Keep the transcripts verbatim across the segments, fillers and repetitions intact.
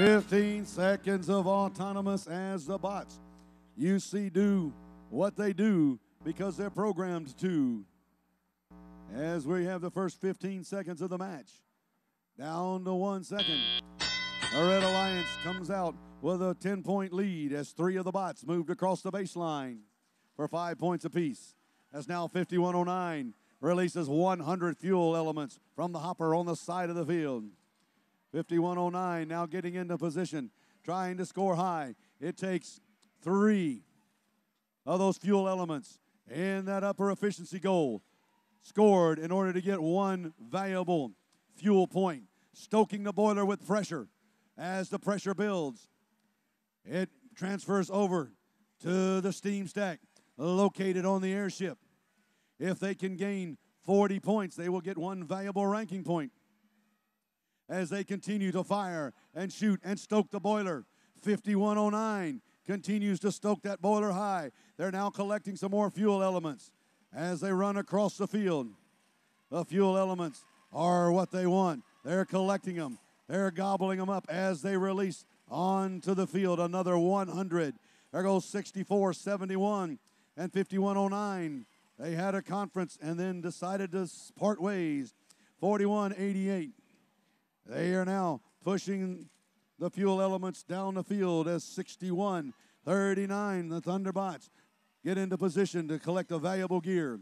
fifteen seconds of autonomous as the bots you see do what they do because they're programmed to. As we have the first fifteen seconds of the match, down to one second. The Red Alliance comes out with a ten-point lead as three of the bots moved across the baseline for five points apiece. As now fifty-one oh nine releases one hundred fuel elements from the hopper on the side of the field. fifty-one oh nine now getting into position, trying to score high. It takes three of those fuel elements in that upper efficiency goal scored in order to get one valuable fuel point, stoking the boiler with pressure. As the pressure builds, it transfers over to the steam stack located on the airship. If they can gain forty points, they will get one valuable ranking point. As they continue to fire and shoot and stoke the boiler, fifty-one oh nine continues to stoke that boiler high. They're now collecting some more fuel elements as they run across the field. The fuel elements are what they want. They're collecting them. They're gobbling them up as they release onto the field another one hundred. There goes sixty-four seventy-one and fifty-one oh nine. They had a conference and then decided to part ways. forty-one eighty-eight. They are now pushing the fuel elements down the field as sixty-one thirty-nine. The Thunderbots get into position to collect a valuable gear.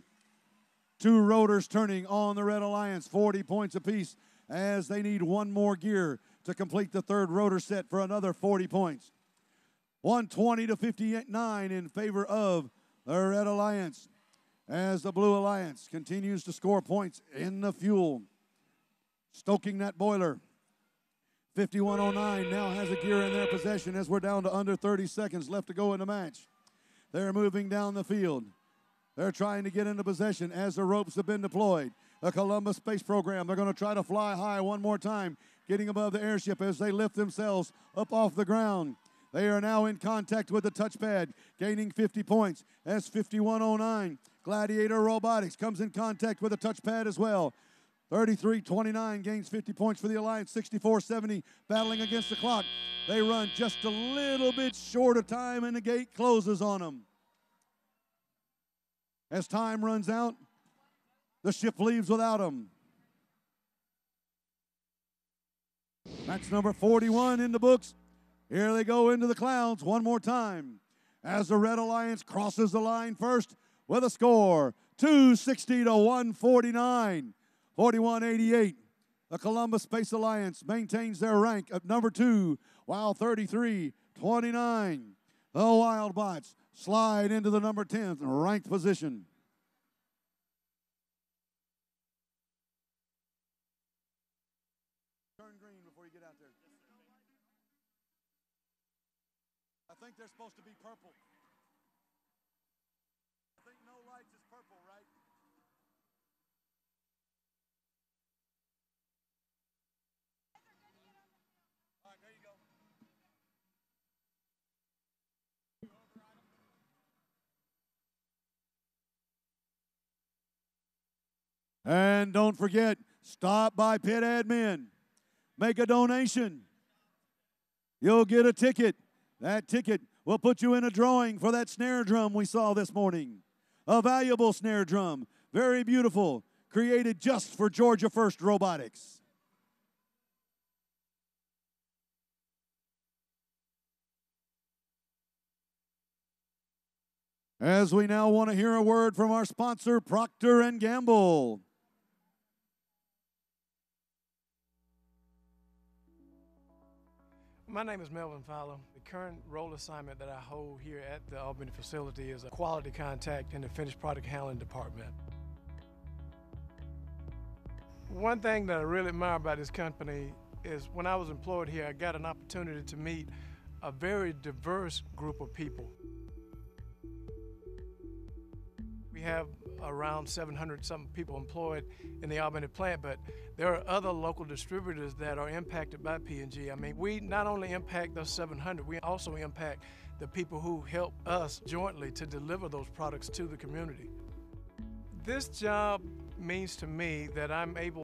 Two rotors turning on the Red Alliance, forty points apiece, as they need one more gear to complete the third rotor set for another forty points. one twenty to fifty-nine in favor of the Red Alliance, as the Blue Alliance continues to score points in the fuel, stoking that boiler. fifty-one oh nine now has a gear in their possession as we're down to under thirty seconds left to go in the match. They're moving down the field. They're trying to get into possession as the ropes have been deployed. The Columbus Space Program, they're going to try to fly high one more time, getting above the airship as they lift themselves up off the ground. They are now in contact with the touchpad, gaining fifty points as fifty-one oh nine. Gladiator Robotics comes in contact with the touchpad as well. thirty-three twenty-nine gains fifty points for the Alliance. sixty-four seventy battling against the clock. They run just a little bit short of time and the gate closes on them. As time runs out, the ship leaves without them. Match number forty-one in the books. Here they go into the clouds one more time as the Red Alliance crosses the line first with a score, two sixty to one forty-nine. forty-one eighty-eight, the Columbus Space Alliance maintains their rank at number two, while thirty-three twenty-nine, the Wild Bots slide into the number tenth ranked position. Turn green before you get out there. I think they're supposed to be purple. I think no lights is purple, right? And don't forget, stop by pit admin. Make a donation. You'll get a ticket. That ticket will put you in a drawing for that snare drum we saw this morning. A valuable snare drum, very beautiful, created just for Georgia First Robotics. As we now want to hear a word from our sponsor, Procter and Gamble. My name is Melvin Fowler. The current role assignment that I hold here at the Albany facility is a quality contact in the finished product handling department. One thing that I really admire about this company is when I was employed here, I got an opportunity to meet a very diverse group of people. We have around seven hundred some people employed in the Albany plant, but there are other local distributors that are impacted by P and G. I mean, we not only impact those seven hundred, we also impact the people who help us jointly to deliver those products to the community. This job means to me that I'm able